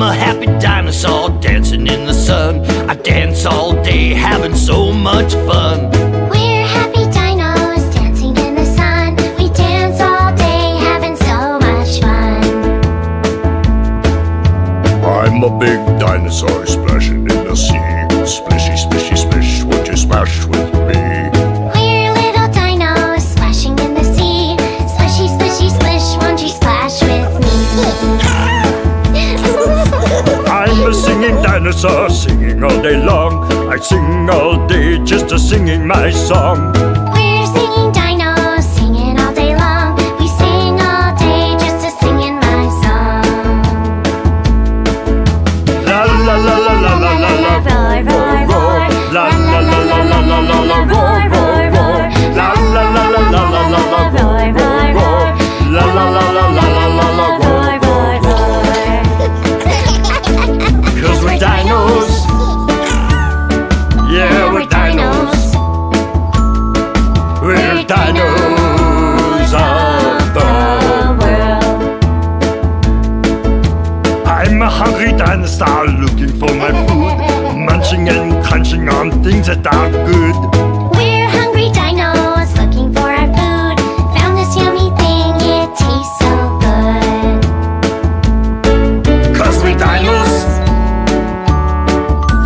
I'm a happy dinosaur dancing in the sun. I dance all day having so much fun. We're happy dinos dancing in the sun. We dance all day having so much fun. I'm a big dinosaur splashing in the sea. Splishy, splishy, splish, would you splash with me? I'm a singing dinosaur, singing all day long. I sing all day just a singing my song. We're singing dinos, singing all day long. We sing all day just a singing my song. La la la la la la la la, roar roar roar. La la la la la la la la, roar roar roar. La la la la la la la la, roar roar roar. La la la la la la la la, roar roar roar. 'Cause we're dinos. Yeah, we're dinos. We're dinos of the world. I'm a hungry dinosaur looking for my food, munching and crunching on things that are good. We're hungry dinos looking for our food. Found this yummy thing, it tastes so good. 'Cause we're dinos.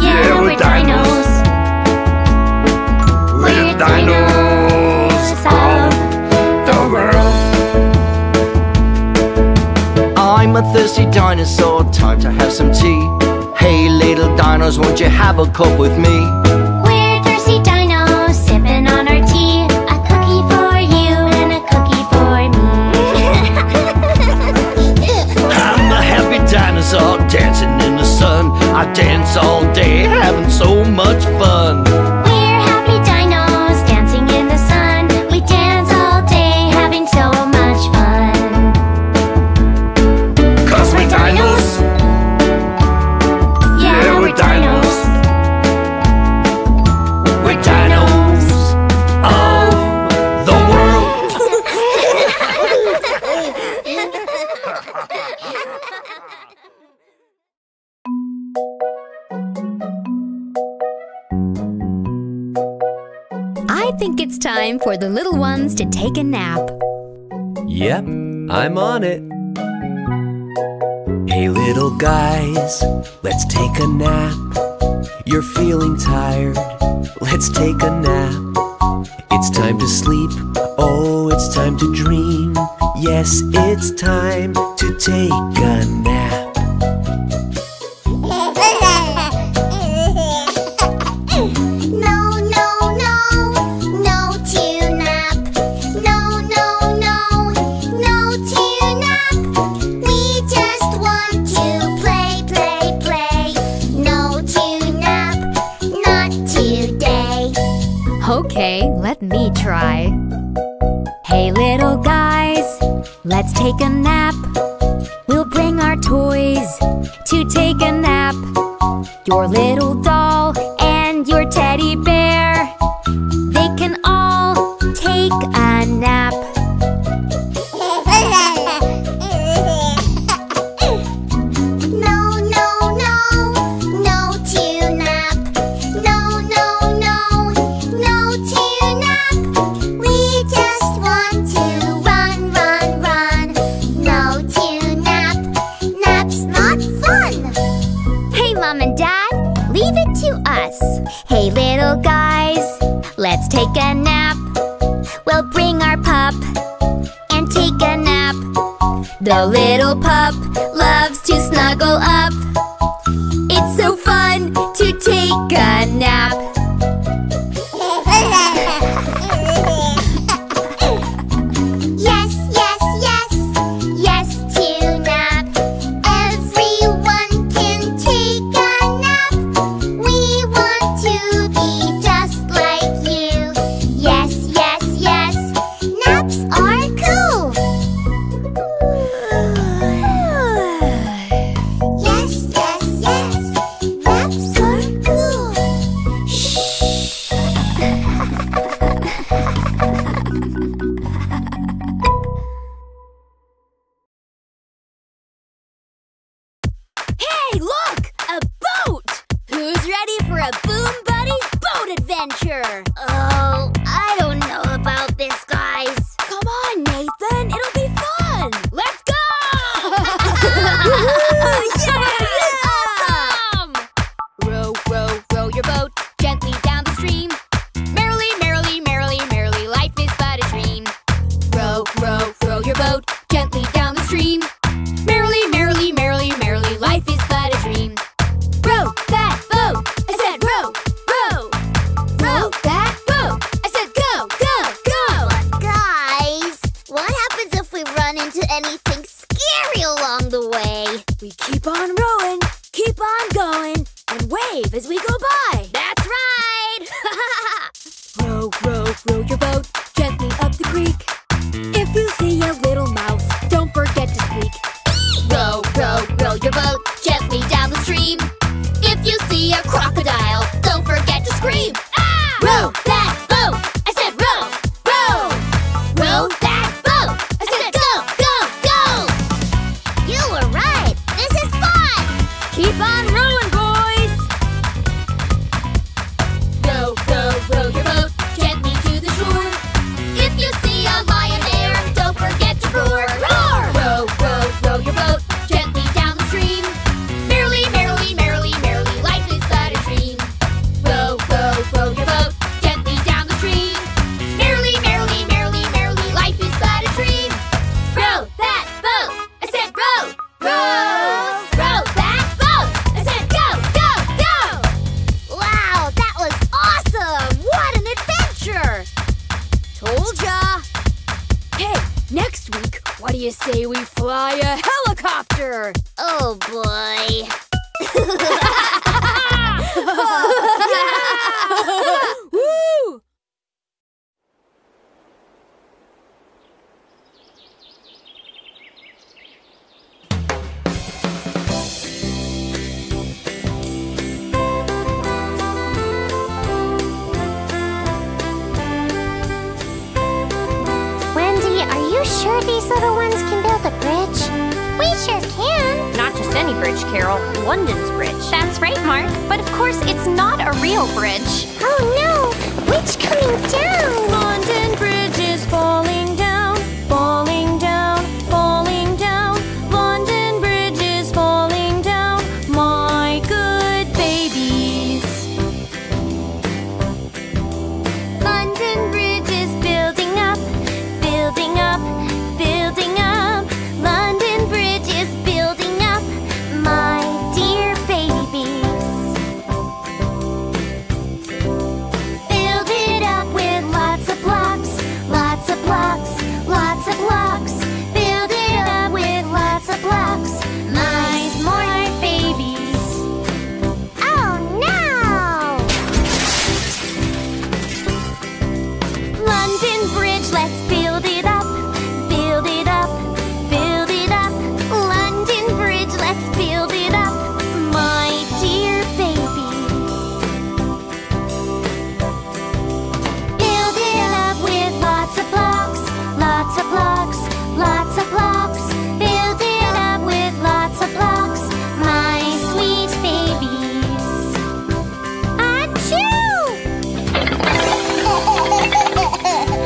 Yeah, we're dinos. We're dinos of the world. I'm a thirsty dinosaur, time to have some tea. Hey little dinos, won't you have a cup with me? We're thirsty dinos, sipping on our tea. A cookie for you and a cookie for me. I'm a happy dinosaur dancing in the sun. I dance all day having so much fun. Time for the little ones to take a nap. Yep, I'm on it. Hey little guys, let's take a nap. You're feeling tired, let's take a nap. It's time to sleep, oh, it's time to dream. Yes, it's time to take a nap. Try. Hey little guys, let's take a nap. We'll bring our toys to take a nap. Your little doll and your teddy bear, they can all take a nap. Hey little guys, let's take a nap. We'll bring our pup and take a nap. The little pup loves to snuggle up. It's so fun to take a nap. adventure. Oh, I don't know about this, guys. Come on, Nathan. It'll be fun. Let's go! Yeah! Awesome! Row, row, row your boat gently down the stream. Merrily, merrily, merrily, merrily, life is but a dream. Row, row, row your boat gently down the stream. Merrily, merrily, merrily, merrily, life is but a dream. Row that boat. I said row, row. Row that boat. I said go, go, go. But guys, what happens if we run into anything scary along the way? We keep on rowing, keep on going, and wave as we go by. That's right. Row, row, row your boat gently up the creek. If you see a little mouse, don't forget to squeak. Row, row, row your boat gently down the stream. If you see a crocodile, don't forget to scream. Ah! Row that boat. I said row, row. Row that boat. I said go, go, go. You were right. This is fun. Keep on rowing, boys. Row, row, row your boat gently to the shore. If you see a lion there, don't forget to roar. Roar! Row, row, row your boat gently down the stream. Merrily, merrily, merrily, merrily, life is but a dream. Row, row, row your boat gently down the stream. Merrily, merrily, merrily, merrily, life is but a dream. Row that boat. I said row, row. Row that boat. I said go, go, go. Wow, that was awesome. What an adventure. Told ya. Hey, next week, what do you say we fly a helicopter? Oh boy. Woo! Wendy, are you sure these little ones can build a bridge? We sure can. Not just any bridge, Carol. London's bridge. That's right, Mark. But of course, it's not a real bridge. Oh no! Bridge coming down! London Bridge is falling down, falling down, falling down. London Bridge is falling down, my good babies. London Bridge is building up, building up, building up. London Bridge is building up, my dear babies. Build it up with lots of blocks, lots of blocks, lots of blocks. Build it up with lots of blocks, my smart babies. Oh no! London Bridge, let's build it up, build it up, build it up. London Bridge, let's build it up, my dear babies. Build it up with lots of blocks, lots of blocks, lots of blocks. Build it up with lots of blocks, my sweet babies. Achoo!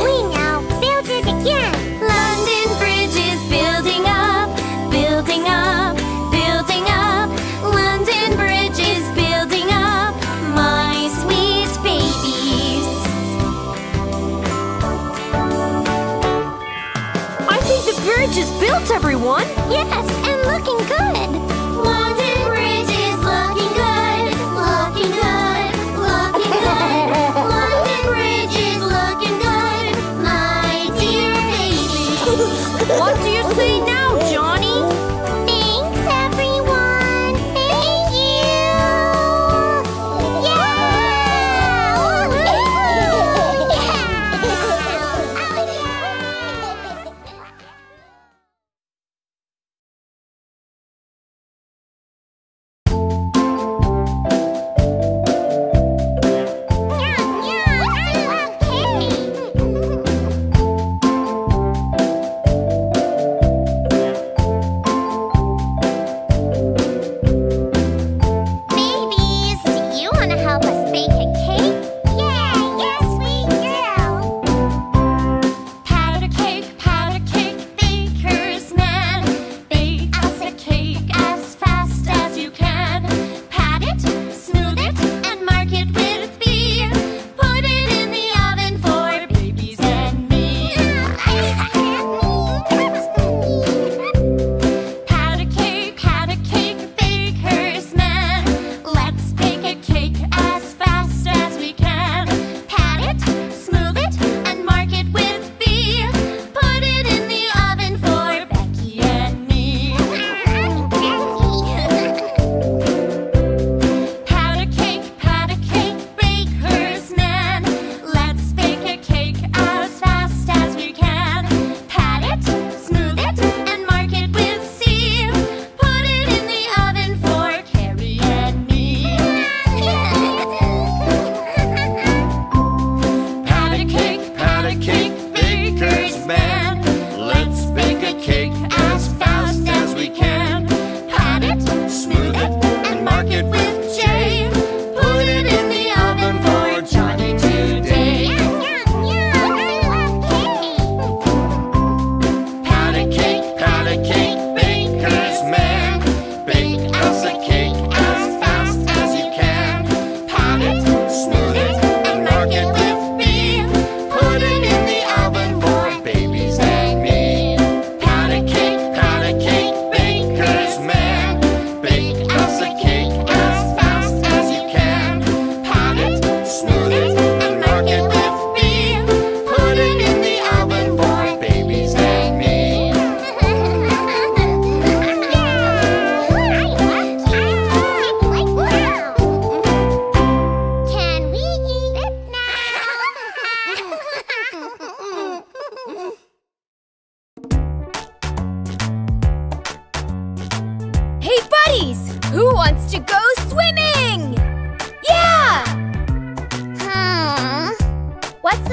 We now build it again. London Bridge is building up, building up, building up. London Bridge is building up, my sweet babies. I think the bridge is built, everyone. Yes, and looking good. London Bridge is looking good, looking good, looking good. London Bridge is looking good, my dear babies. What do you say now, Johnny? Thanks, everyone. Thank you. Yeah. Woohoo. Yeah. Oh, yeah.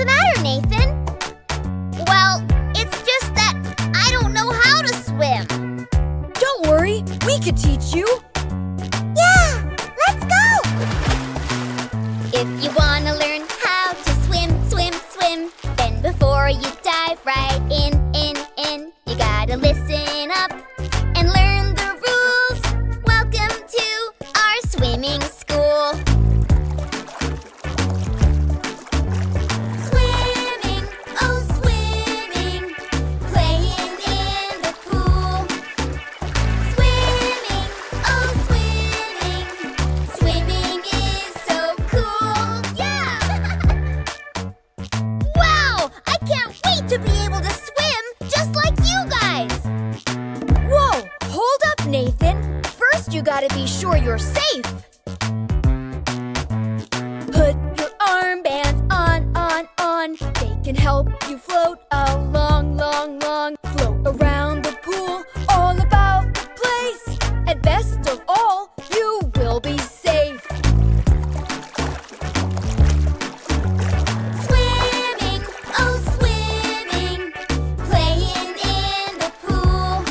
the matter, Nathan? Well, it's just that I don't know how to swim. Don't worry, we could teach you. Yeah, let's go! If you want to learn how to swim, then before you dive right in, you gotta listen up and learn the rules. Welcome to our swimming school. Gotta be sure you're safe. Put your armbands on. They can help you float along, float around the pool, all about the place. And best of all, you will be safe. Swimming, oh swimming, playing in the pool.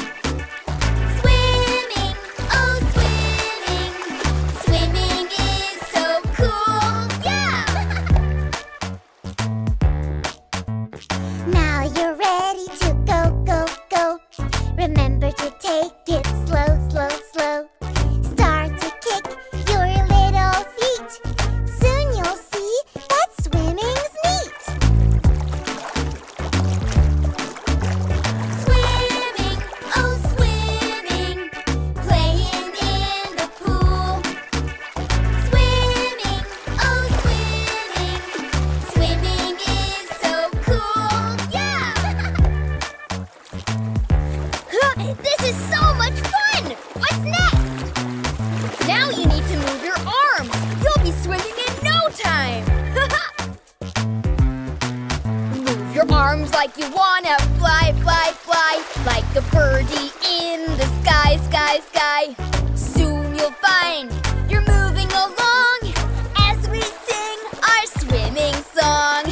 Swimming, oh swimming. Arms like you wanna fly, like a birdie in the sky. Soon you'll find you're moving along as we sing our swimming song.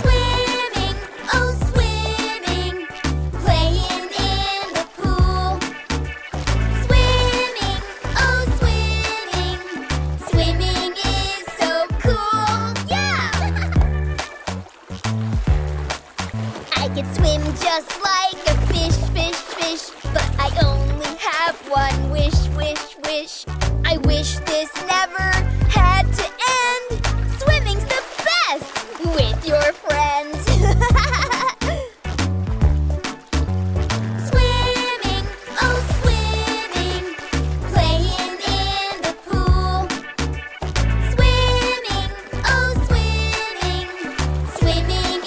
Swimming, oh swimming, playing in the pool. Swimming, oh swimming, swimming is so cool. I could swim just like a fish, but I only have one wish. I wish this never had to end. Swimming's the best with your friends. Swimming, oh swimming, playing in the pool. Swimming, oh swimming, swimming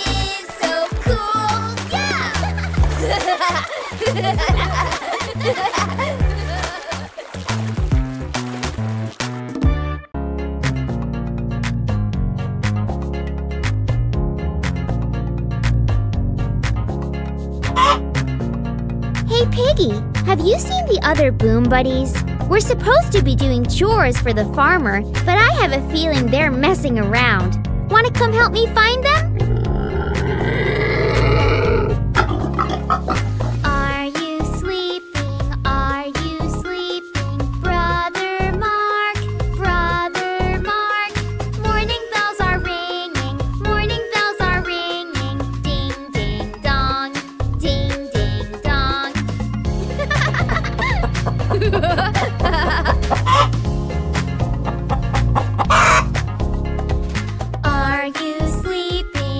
is so cool. Hey Piggy, have you seen the other Boom Buddies? We're supposed to be doing chores for the farmer, but I have a feeling they're messing around. Want to come help me find them? Are you sleeping?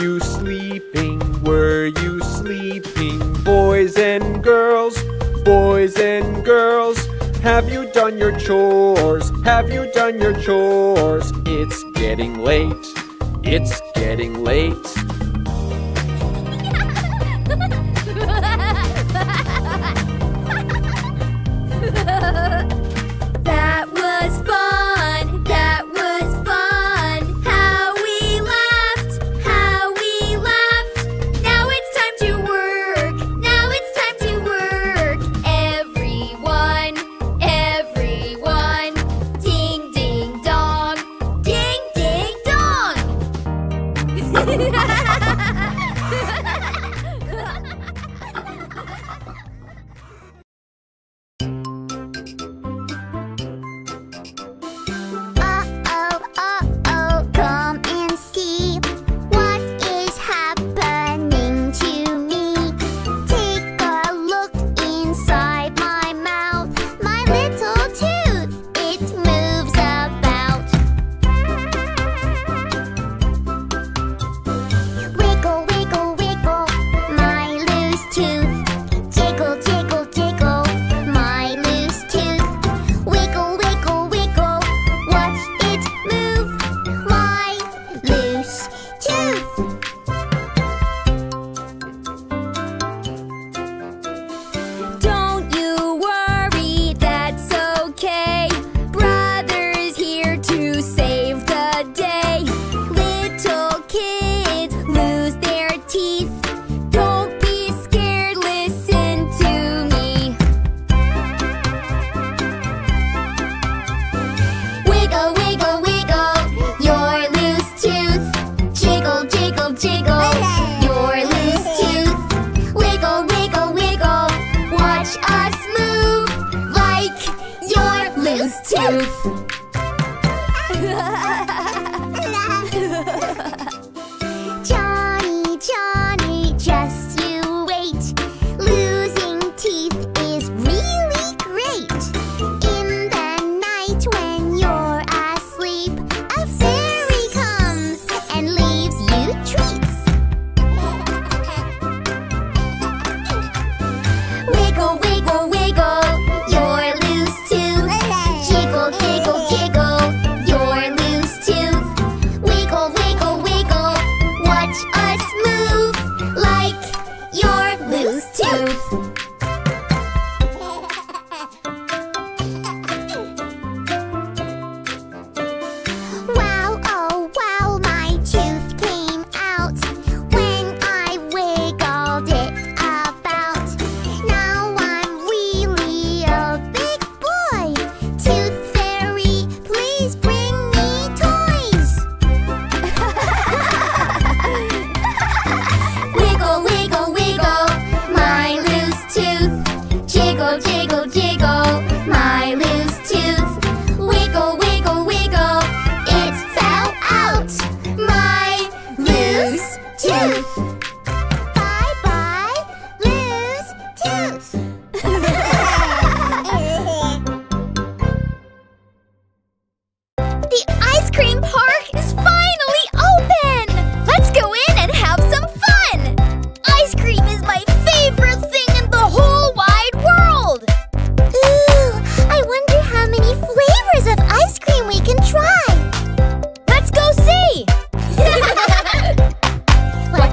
you sleeping? Were you sleeping? Boys and girls, boys and girls, have you done your chores? Have you done your chores? It's getting late. It's getting late.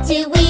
Do we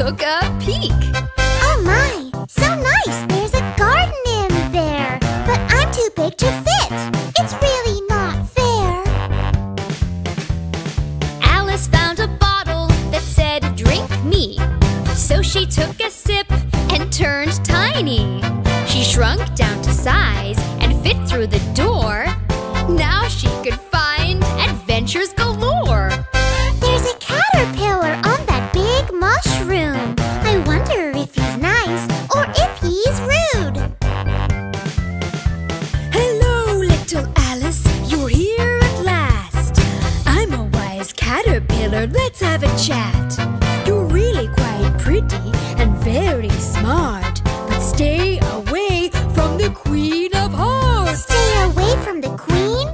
took a peek. Oh my, so nice. There's a garden in there, but I'm too big to fit. It's really not fair. Alice found a bottle that said, "Drink me." So she took a sip and turned tiny. She shrunk down to size and fit through the door. Now she could find adventures galore. There's a caterpillar on that big mushroom. I wonder if he's nice or if he's rude. Hello, little Alice, you're here at last. I'm a wise caterpillar, let's have a chat. You're really quite pretty and very smart, but stay away from the Queen of Hearts. Stay away from the Queen?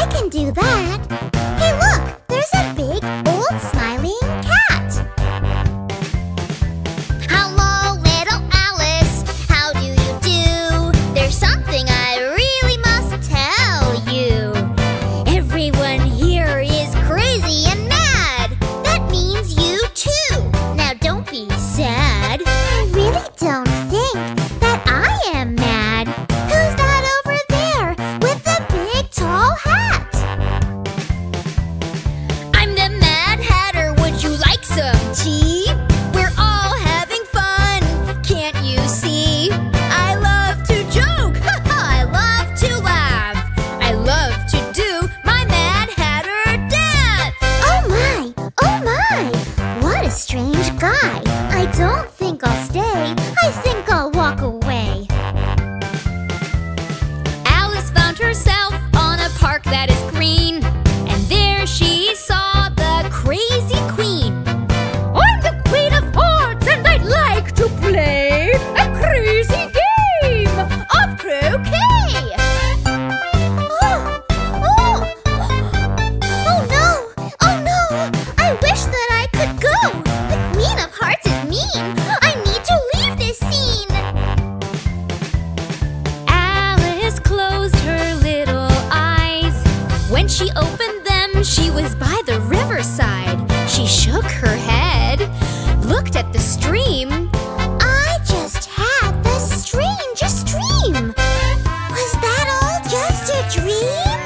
I can do that. Hey, look, there's a big, old, smiling cat. Hello, little Alice, how do you do? There's something I really must tell you. Everyone here is crazy and mad. That means you too. Now don't be sad. I really don't think that I am mad. Who's that over there with the big tall hat? I'm the Mad Hatter, would you like some tea? We're all having fun, can't you see? I love to joke, I love to laugh. I love to do my Mad Hatter dance. Oh my, what a strange guy. I don't think I'll stay, I think I'll walk away. Alice found herself on a park that is green, and there she saw the crazy queen. I'm the Queen of Hearts and I'd like to play a crazy game of croquet. Oh, oh, oh no, I wish that I could go. The Queen of Hearts is mean. I need to leave this scene. Alice closed her little eyes. When she opened them, she was by the riverside. She shook her head, looked at the stream. I just had the strangest dream. Was that all just a dream?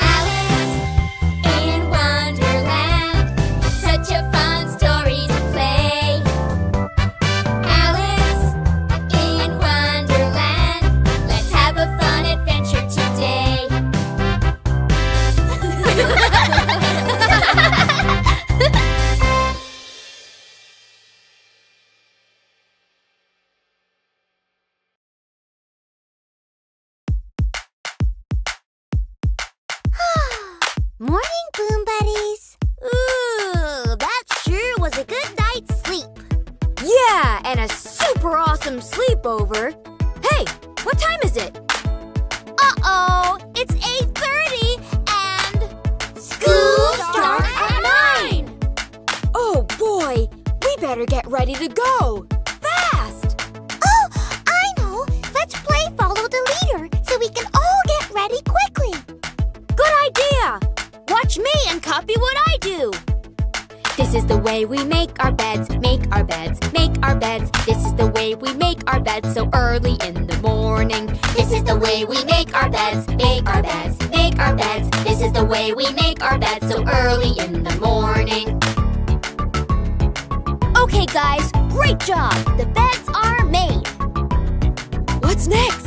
Alice in Wonderland, such a fun story to play. Alice in Wonderland, let's have a fun adventure today. Morning, Boom Buddies! Ooh, that sure was a good night's sleep. Yeah, and a super awesome sleepover. Hey, what time is it? Uh-oh, it's 8:30 and... School starts at 9! Oh boy, we better get ready to go. Fast! Oh, I know. Let's play Follow the Leader so we can all get ready quickly. Good idea! Watch me and copy what I do. This is the way we make our beds, make our beds, make our beds. This is the way we make our beds so early in the morning. This is the way we make our beds, make our beds, make our beds. This is the way we make our beds so early in the morning. Okay guys, great job! The beds are made. What's next?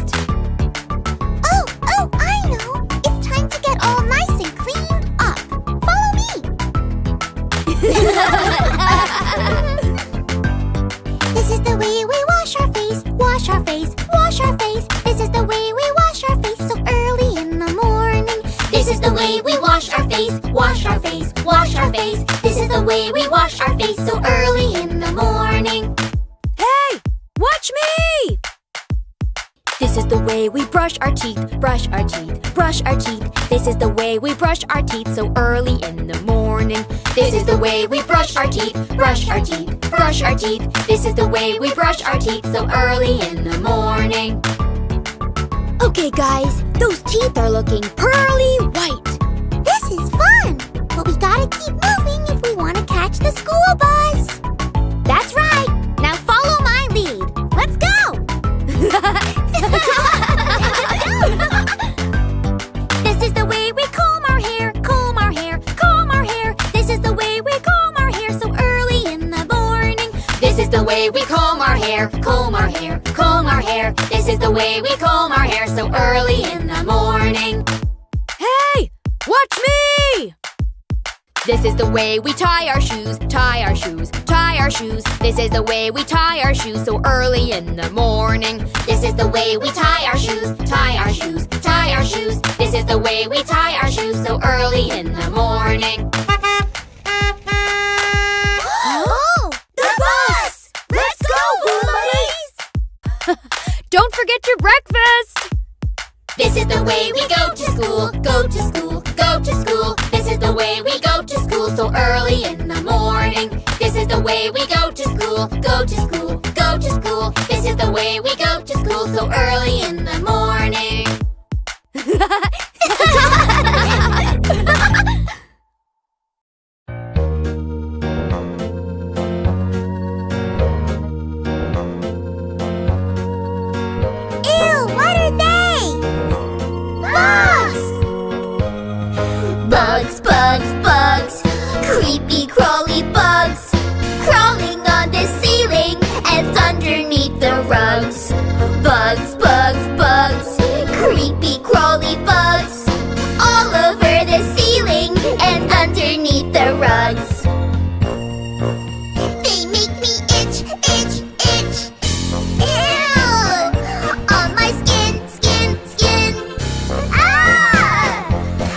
Oh, I know! It's time to get all nice and clean. This is the way we wash our face, wash our face, wash our face. This is the way we wash our face so early in the morning. This is the way we wash our face, wash our face, wash our face. This is the way we wash our face so early in the morning. Hey, watch me! This is the way we brush our teeth, brush our teeth, brush our teeth. This is the way we brush our teeth so early in the morning. This is the way we brush our teeth, brush our teeth, brush our teeth. This is the way we brush our teeth so early in the morning. Okay guys, those teeth are looking pearly white. This is fun, but we gotta keep moving if we want to catch the school bus. This is the way we comb our hair, comb our hair, comb our hair. This is the way we comb our hair so early in the morning. Hey, watch me! This is the way we tie our shoes, tie our shoes, tie our shoes. This is the way we tie our shoes so early in the morning. This is the way we tie our shoes, tie our shoes, tie our shoes. This is the way we tie our shoes so early in the morning. Oh, the bus! Let's go, Boom Buddies! Don't forget your breakfast! This is the way we go to school, go to school, go to school. This is the way we go to school so early in the morning. This is the way we go to school, go to school, go to school. This is the way we go to school so early in the morning. Bugs, bugs, bugs, creepy crawly bugs, all over the ceiling and underneath the rugs. They make me itch, itch, itch. Ew! On my skin, skin, skin. Ah!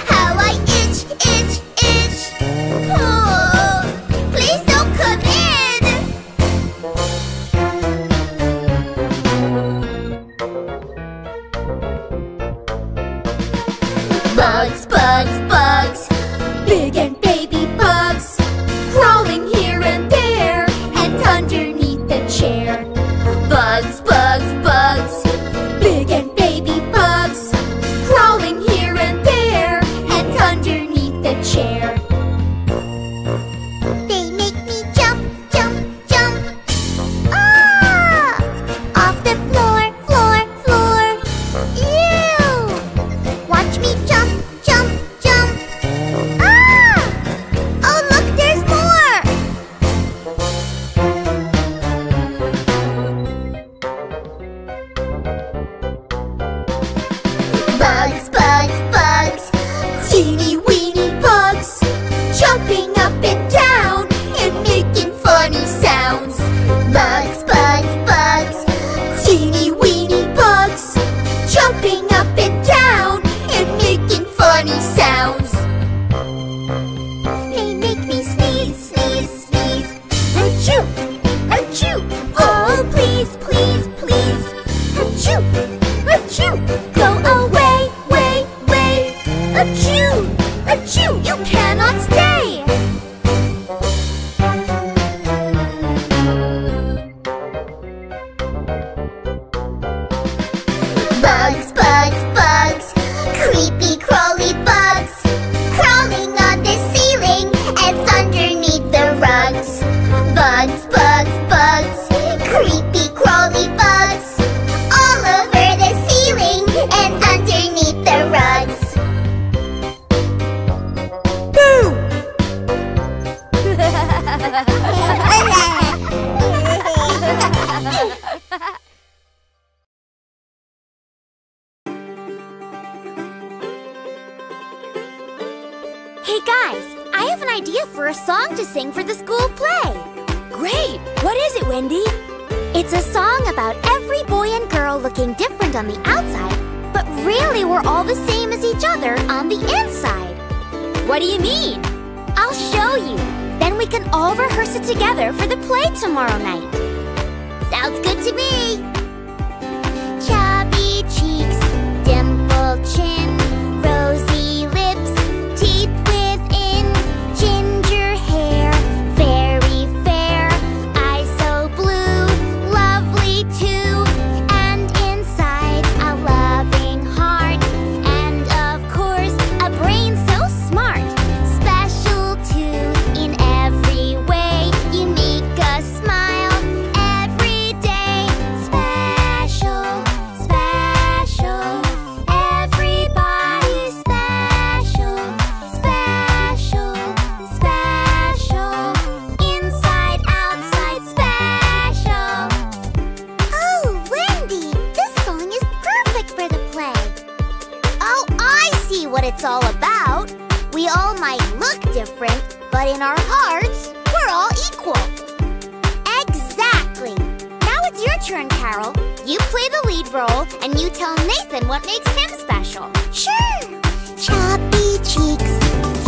How I itch, itch, itch. Oh, please don't come in. Bugs, bugs, bugs, big and baby bugs, crawling here and there and underneath the chair. Bugs, bugs, bugs, big and baby bugs, crawling here and there and underneath the chair. Hey guys, I have an idea for a song to sing for the school play. Great! What is it, Wendy? It's a song about every boy and girl looking different on the outside, but really we're all the same as each other on the inside. What do you mean? I'll show you. Then we can all rehearse it together for the play tomorrow night. Sounds good to me. Chubby cheeks, dimpled chin, rosy lips, teeth within, ginger hair, very fair, eyes so blue, lovely too, and inside a loving heart, and of course a brain so smart, special too in every way. You make us smile every day. it's all about. We all might look different, but in our hearts, we're all equal. Exactly. Now it's your turn, Carol. You play the lead role, and you tell Nathan what makes him special. Sure. Chubby cheeks,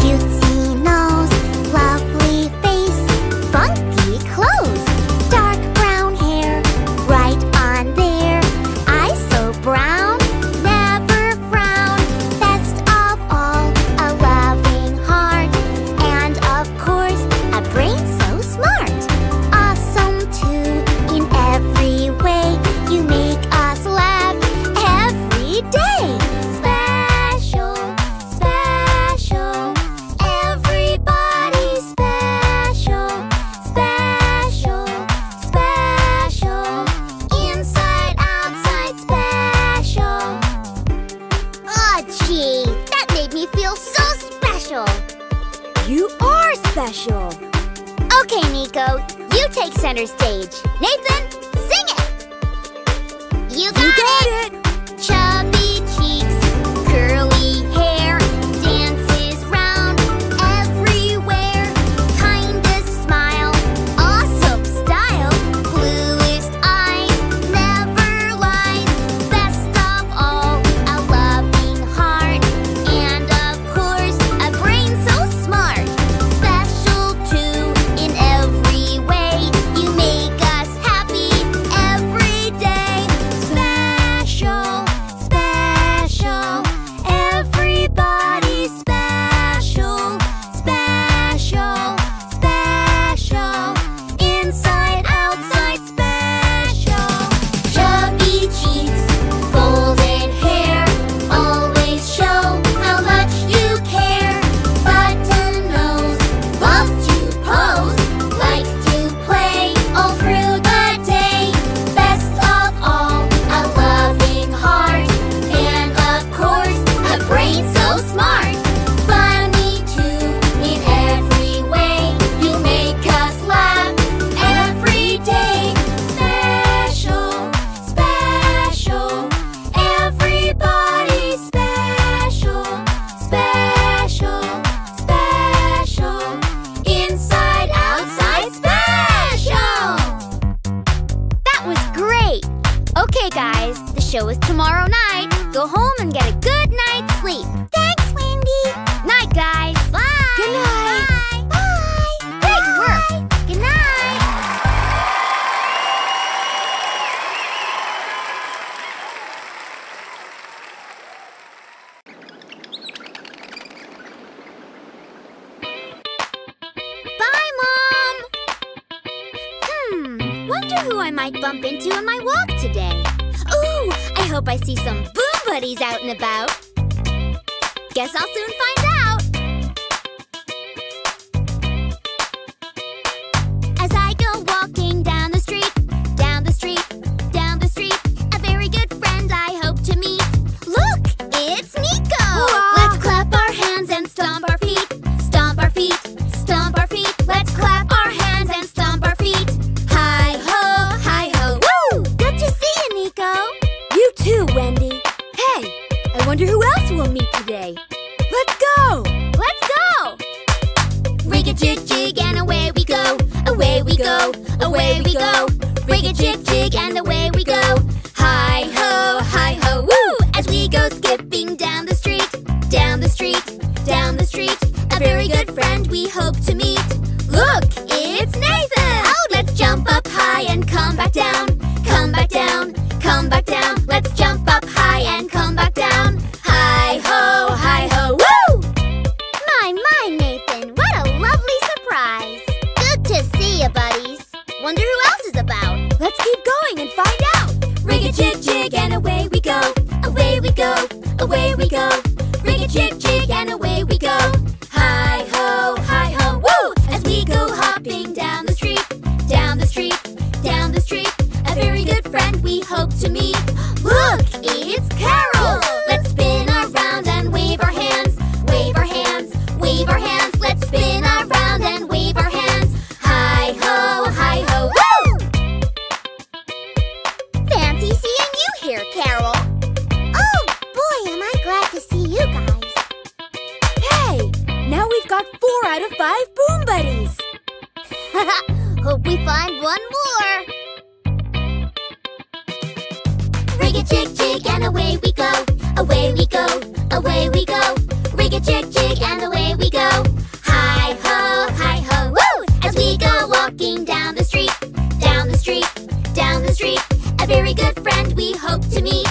cutesy nose, lovely face, funky clothes, dark brown hair, right on there, eyes so brown, never frown, best of all, a loving heart, and of course, a brain so smart. Awesome too, in every way, you make us laugh every day. Okay, Nico, you take center stage. Nathan, sing it! You got it! Chubby cheeks, curly hair, dances round everywhere, kindest smile, awesome style, bluest eyes, never lies, best of all, a loving heart, and of course, a brain so smart. Show is tomorrow night. Go home and get a good night's sleep. Thanks, Wendy. Night, guys. Bye. Good night. Bye. Bye. Great work. Good night. Bye, Mom. Wonder who I might bump into on my walk today. Ooh, I hope I see some Boom Buddies out and about. Guess I'll soon find out. As I go walking down the street, down the street, down the street, a very good friend I hope to meet. Look, it's Nico! Whoa. Let's clap our hands and stomp our feet. Stomp our feet, stomp our feet. Let's clap our hands and stomp our feet. Hi-ho, hi-ho. Woo! Good to see you, Nico. You too, Wendy. Hey, I wonder who else we'll meet today. Let's go! Let's go! Rig-a-jig-jig and away we go. Away we go, away we go. Rig-a-jig-jig and away we go. Hi-ho, hi-ho, woo! As we go skipping down the street, down the street, down the street, a very good friend we hope to meet. Look, it's Nathan! Oh, let's jump up high and come back down, come back down, come back down. Let's jump up high and come back down. Hi-ho, hi-ho, woo! My, Nathan, what a lovely surprise. Good to see you, buddies. Wonder who else is about. Let's keep going and find out. Rig-a-jig-jig and away we go. Away we go, away we go. Rig-a-jig-jig and away we go. Hi-ho, hi-ho, woo! As we go hopping down the street, down the street, down the street, a very good friend we hope to meet. Look, it's Carol! Let's spin around and wave our hands. Wave our hands, wave our hands. Let's spin around and wave our hands. Hi-ho, hi-ho, woo! Fancy seeing you here, Carol. Oh, boy, am I glad to see you guys. jig jig and away we go, away we go, away we go. Rig a jig jig and away we go. Hi ho, woo! As we go walking down the street, down the street, down the street. A very good friend we hope to meet.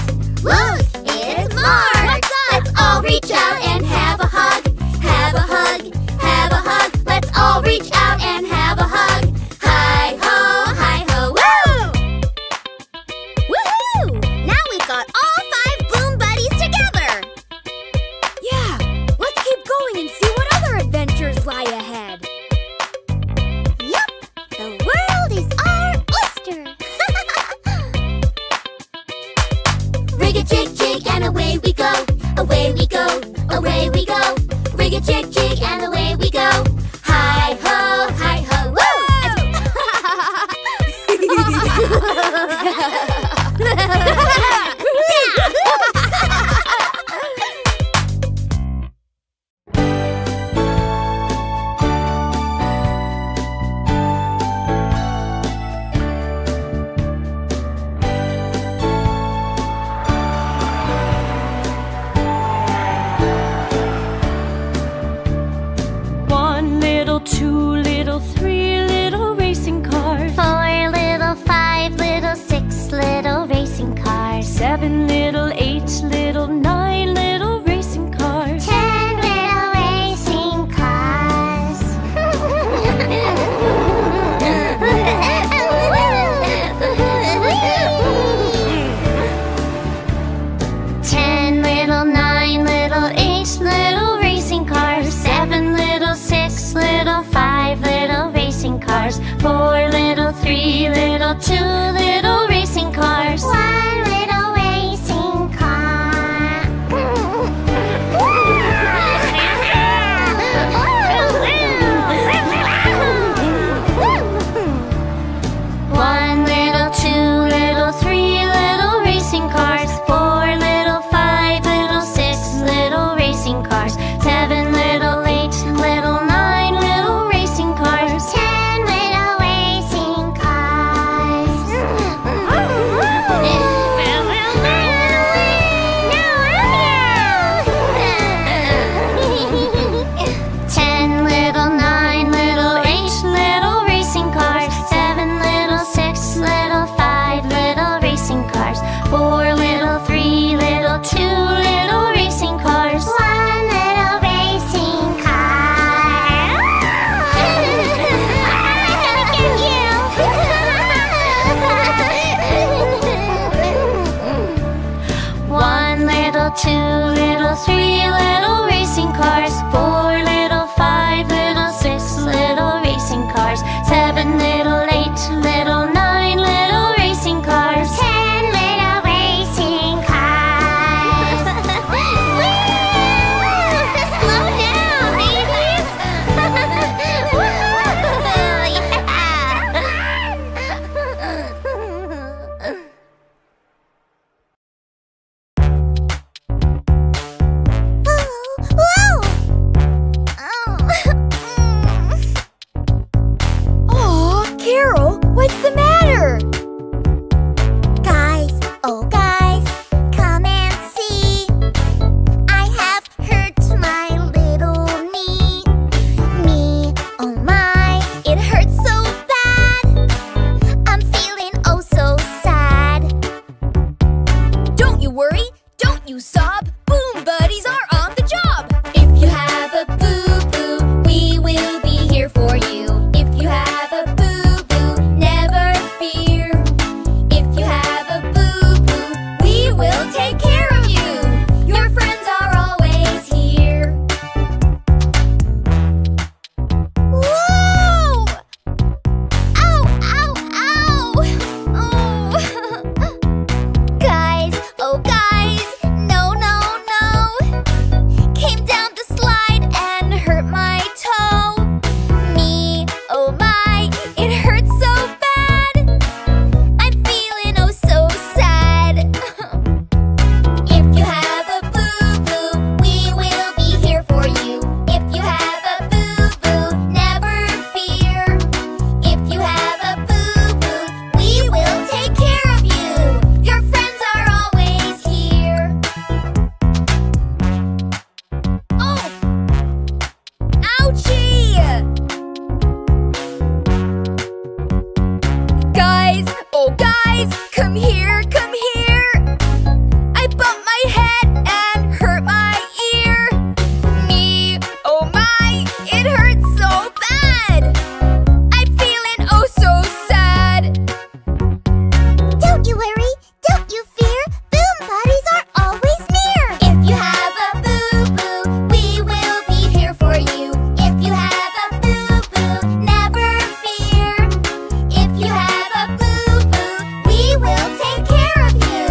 Look, it's Mark! What's up? Let's all reach out and have a hug, have a hug, have a hug. Let's all reach out and have a hug. Hi ho, woo! Woohoo! Now we've got all 5 Boom Buddies together! Yeah, let's keep going and see what other adventures lie ahead. Yup, the world is our oyster! Rig a jig jig and away we go, away we go, away we go. Rig a jig jig and away we go. Hi ho, woo! One little, 2 little, 3 little racing cars. 4 little, 5 little, 6 little racing cars. 7 little, 8 little, 9 little racing cars. 10 little racing cars. Whee! 10 little, 9 little, 8 little racing cars. 7 little, 6 little, 5 little racing cars. 4 little, 3 little, 2 little racing cars. 1 little racing car. One little, 2 little, 3 little racing cars. 4 little, 5 little, 6 little racing cars. 7 little, 8 little, 9 little racing cars. 10 little racing cars. Ten little, 9 little, 8 little racing cars. 7 little, 6 little, 5 little racing cars. 4 little, 3 little, 2 little racing cars. 1 little racing car. 1 little, 2 little, 3 little racing cars. 4 little, 5 little, 6 little racing cars. 7 little, 8 little, 9 little racing cars. 10 little racing cars. Slow down, babies. Whoa! Oh, Carol, what's the matter? Guys, oh guys, come and see. I have hurt my little knee. Me, oh my, it hurts so bad. I'm feeling oh so sad. Don't you worry, don't you sob. Boom Buddies are on the job. If you have a boo-boo, we will be here for you. If you have a boo-boo, never fear. If you have a boo-boo, we will take care of you. Your friends are always here. Whoa! Ow! Guys, oh guys, no, guys, oh guys, come here, come here. I bumped my head and hurt my ear. Me, oh my, it hurts so bad. I'm feeling oh so sad. Don't you worry, don't you fear. Boom Buddies are always near. If you have a boo-boo, we will be here for you. If you have a boo-boo, never fear. If you have we'll take care of you.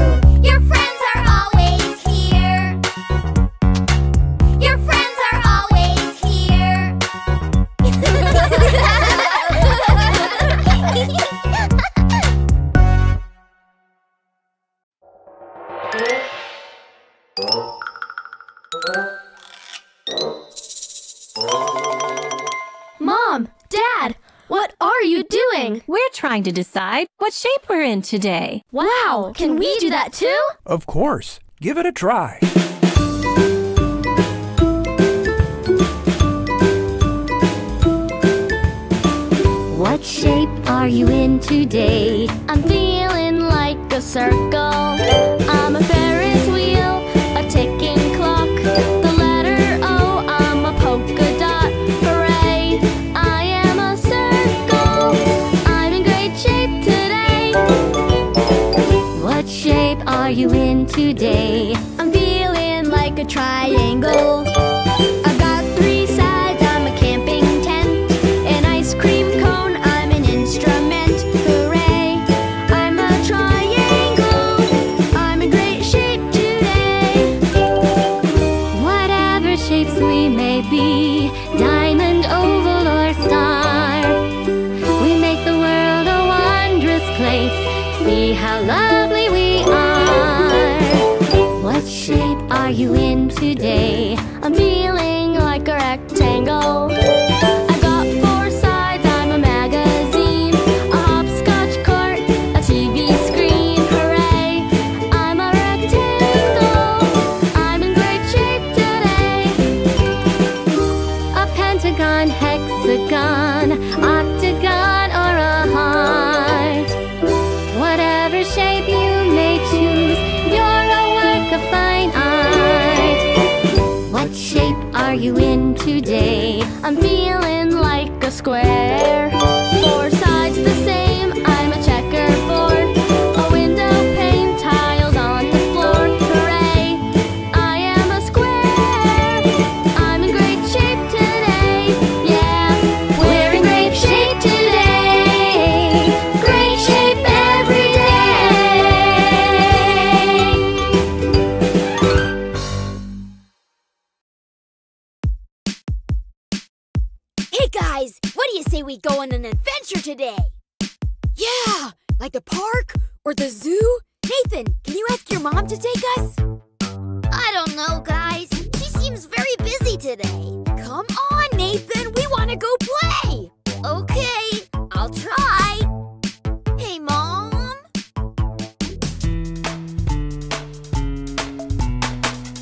Your friends are always here. Your friends are always here. Mom, Dad, what are you doing? We're trying to decide what shape we're in today. Wow, can we do that too? Of course. Give it a try. What shape are you in today? I'm feeling like a circle. I'm a Ferris wheel, a ticking clock. The letter O, I'm a polka dot parade. I am a circle. I'm in great shape today. What shape are you in today? I'm feeling like a triangle. I've got three sides, I'm a camping tent. An ice cream cone, I'm an instrument. Hooray, I'm a triangle. I'm in great shape today. Whatever shapes we may be, diamond, oval, or star, we make the world a wondrous place. See how lovely we are. What shape are you in today? I'm feeling like a rectangle. I've got four sides, I'm a magazine, a hopscotch court, a TV screen. Hooray, I'm a rectangle. I'm in great shape today. A pentagon, hexagon, octagon, or a heart. Whatever shape you may choose, you're a work of fine art. What shape are you in today? I'm feeling like a square. Four sides the same, I'm a checkerboard. A window pane, tiles on the floor. Hooray, I am a square. I'm in great shape today. Yeah, we're in great shape today. Great shape every day. Hey guys, what do you say we go on an adventure today? Yeah, like the park or the zoo? Nathan, can you ask your mom to take us? I don't know, guys. She seems very busy today. Come on, Nathan, we want to go play. Okay, I'll try. Hey, Mom.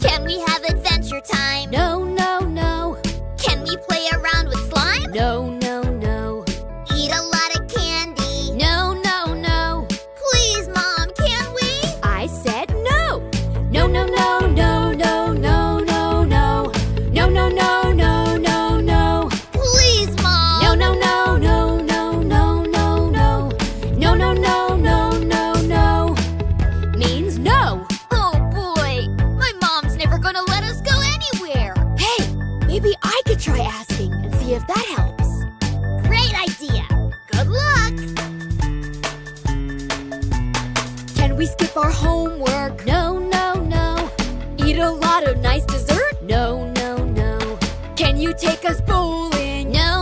Can we have adventure time? No, no, no. Can we play around with slime? No, no, no. Eat a lot of candy. No, no, no. Please, Mom, can we? I said no. No, no, no, no, no, no, no, no. No. Please, Mom. No. Means no. Oh boy, my mom's never gonna let us go anywhere. Hey, maybe I could try asking and see if that helps. Great idea. Good luck. Can we skip our homework? No, no, no. Eat a lot of nice dessert? No. Can you take us bowling? No.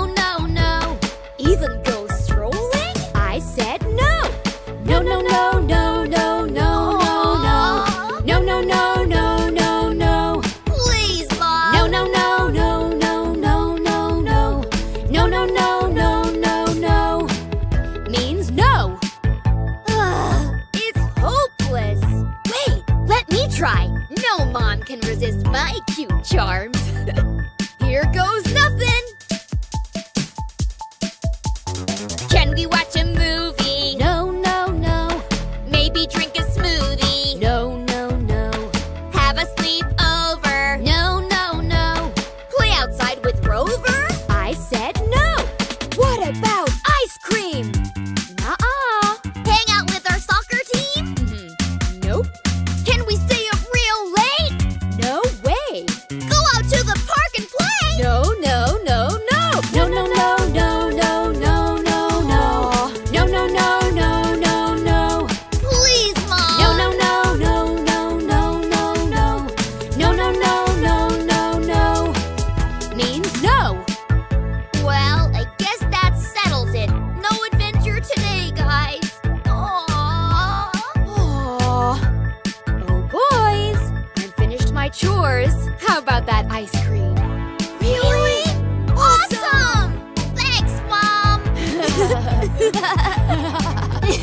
Even go strolling? I said no. No. No. Please, Mom. No. Means no. Ugh, it's hopeless. Wait, let me try. No mom can resist my cute charms. Here goes nothing. Can we watch a movie? No, no,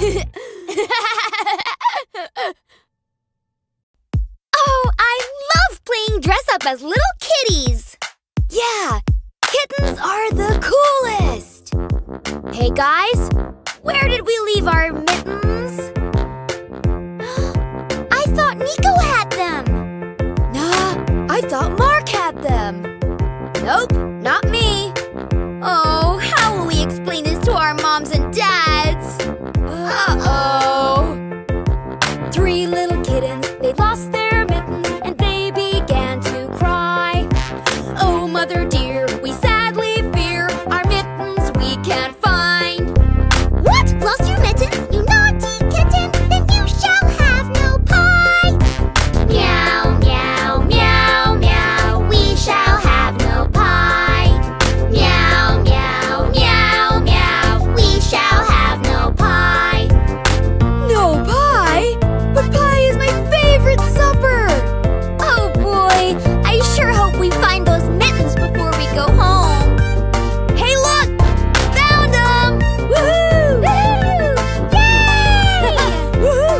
Oh, I love playing dress up as little kitties. Yeah, kittens are the coolest. Hey, guys, where did we leave our mittens? I thought Nico had them. Nah, I thought Mark had them. Nope, not me. Oh, how will we explain this to our moms and dads? Uh-oh. Three little kittens, they lost their mittens, and they began to cry. Oh, mother dear, we sadly fear our mittens we can't find. What? Lost your mittens? You naughty kitten? Then you shall have no pie. Meow, meow, meow, meow, we shall have no pie. Meow, meow, meow, meow, we shall have no pie. No pie? But pie is my favorite supper. Oh boy, I sure hope we find those mittens before we go home. Hey look, found them! Woohoo! Woohoo! Yay! Woohoo!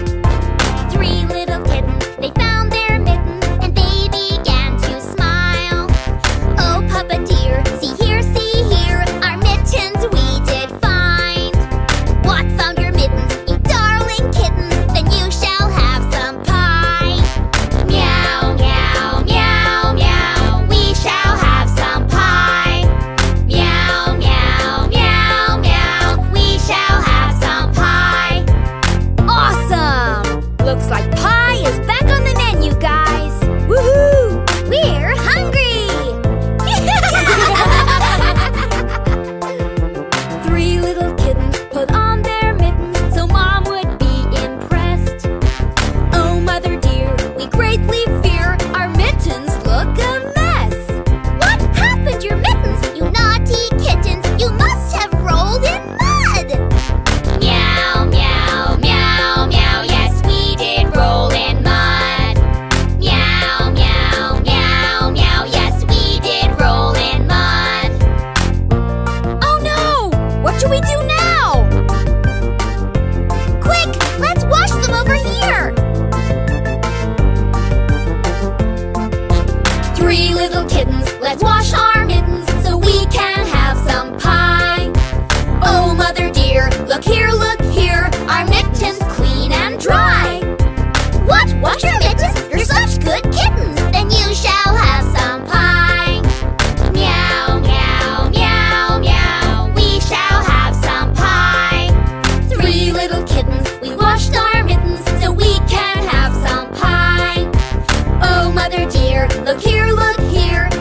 Three little kittens, they found their mittens, and they began to smile. Oh Papa dear, see here, our mittens we did find. What found your mittens, you darling kittens? Then you shall have some pie. Meow, meow, meow, meow, we shall have some pie. Meow, meow, meow, meow, we shall have some pie. Awesome! Looks like pie is back on the menu, guys. Woohoo! We're hungry! Three little kittens put on their mittens so Mom would be impressed. Oh, Mother dear, we greatly fear our mittens look a mess. What happened to your mittens, you naughty kittens? You must have rolled in mud. Meow, meow, meow, meow, yes, we did roll in mud. Meow, meow, meow, meow, yes, we did roll in mud. Oh no! What should we do now? Quick, let's wash them over here. Three little kittens, let's wash our mittens so we can have some pie. Oh, Mother dear, look here, our mittens clean and dry. What? Wash your mittens? You're such good kittens. Then you shall have some pie. Meow, meow, meow, meow, we shall have some pie. Three little kittens, we washed our mittens so we can have some pie. Oh, Mother dear, look here,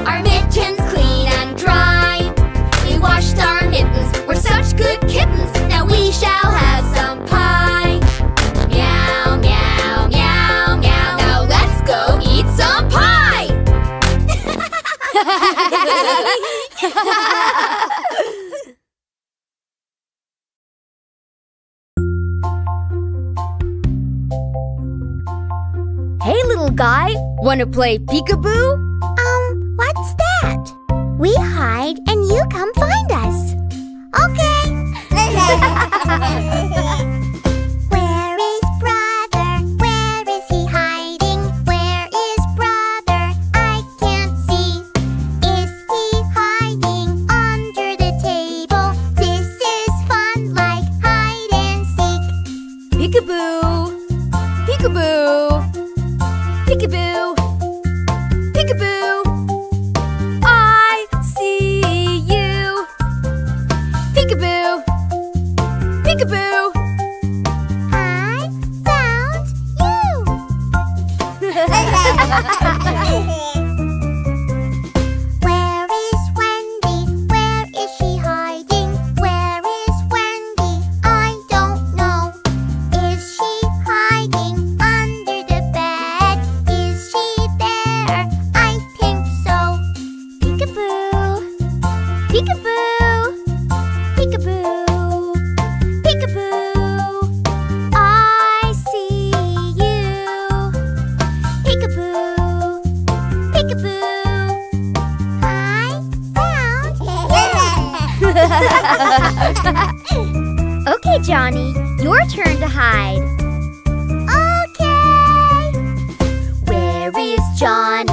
our mittens clean and dry. We washed our mittens, we're such good kittens, now we shall have some pie. Meow, meow, meow, meow, now let's go eat some pie! Hey, little guy, wanna play peekaboo? What's that? We hide and you come find us. Okay. Where is brother? Where is he hiding? Where is brother? I can't see. Is he hiding under the table? This is fun like hide and seek. Peekaboo, peekaboo, peekaboo, peekaboo. Peekaboo! I found you! Where is Wendy? Where is she hiding? Where is Wendy? I don't know. Is she hiding under the bed? Is she Johnny. Your turn to hide. Okay. Where is Johnny?